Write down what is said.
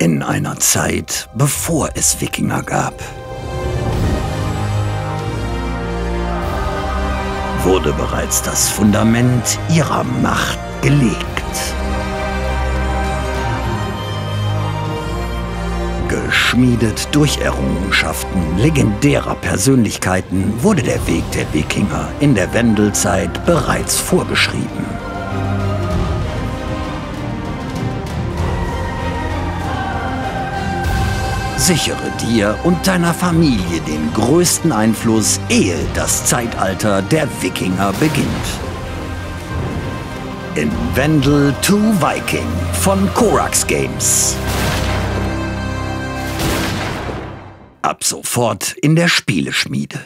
in einer Zeit, bevor es Wikinger gab, wurde bereits das Fundament ihrer Macht gelegt. Geschmiedet durch Errungenschaften legendärer Persönlichkeiten wurde der Weg der Wikinger in der Vendelzeit bereits vorgeschrieben. Sichere dir und deiner Familie den größten Einfluss, ehe das Zeitalter der Wikinger beginnt. In Vendel to Viking von Korax Games. Ab sofort in der Spieleschmiede.